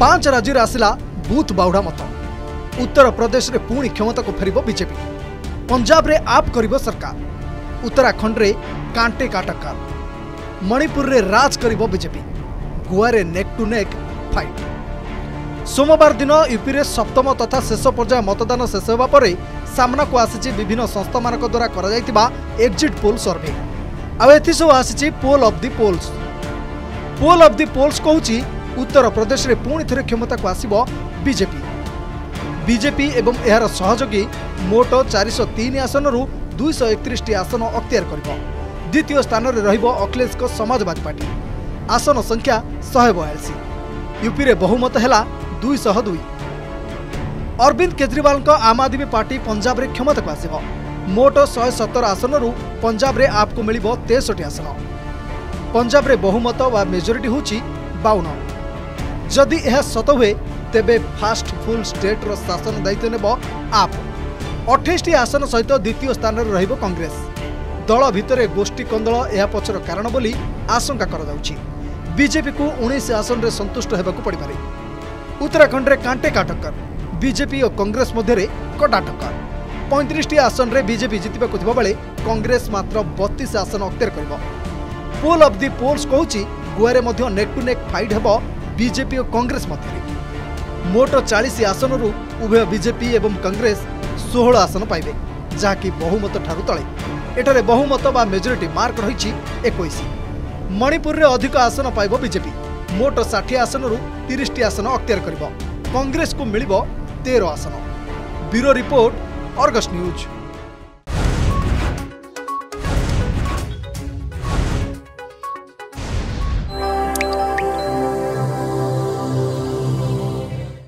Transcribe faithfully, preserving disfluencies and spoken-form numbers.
पांच राज्य आसला बूथ बाहुड़ा मत। उत्तर प्रदेश में पुणी क्षमता को फेर बीजेपी, पंजाब में आप कर सरकार, उत्तराखंड में कांटे का टक्कर, मणिपुर में राज कर बीजेपी, गोवा में नेक टू नेक फाइट। सोमवार दिन यूपी में सप्तम तथा शेष पर्याय मतदान शेष होगा पर सामना को आसी विभिन्न संस्था मान द्वारा करा एग्जिट पोल सर्वे आसू आसी poll of the polls. Poll of the polls कहूँ उत्तर प्रदेश में पुणी थे क्षमता को आसब बीजेपी। बीजेपी एवं यार सहयोगी मोट चार सौ तीन आसन दुईश एकतीस आसन अख्तियार कर। द्वितीय स्थान में अखिलेश समाजवादी पार्टी, आसन संख्या शहे बयासी। यूपी में बहुमत है दुई सौ दुई। अरविंद केजरीवाल का आम आदमी पार्टी पंजाब में क्षमता को आसब मोट शहे सतर आसन। पंजाब में आप को मिल तेसठी आसन। पंजाब में बहुमत व मेजोरिटी हूँ बावन। जदि यह सत हुए तेबे फास्ट फुल स्टेट्र शासन दायित्व नेब आप। अठाईस आसन सहित द्वितीय स्थान में रहिबो कांग्रेस। दल भितर गोष्ठी कंदल यह पछर कारण बोली आशंका कराउछि। बीजेपी को उन्नीस आसन में संतुष्ट होगा पड़पे। उत्तराखंड में कांटे का टक्कर, बीजेपी और कांग्रेस मध्य कड़ा टक्कर। पैंतीस आसन में बीजेपी जीतने बेले कांग्रेस मात्र बत्तीस आसन अख्तियार कर। पोल ऑफ द पोल्स कहूँ गोवा में नेक टू नेक फाइट होगा बीजेपी और कांग्रेस मध्य। मोट चालीस आसन उभय बीजेपी एवं कांग्रेस सोलह आसन पाइबे, जहाँकि बहुमत ठारू तले। एठारे बहुमत बा मेजोरिटी मार्क रही इक्कीस। मणिपुर में अधिक आसन पाइबो बीजेपी, मोट षाठी आसन तीस आसन अख्तियार करिबो। कांग्रेस को मिलिबो तेरह आसन। Bureau report, Argus news.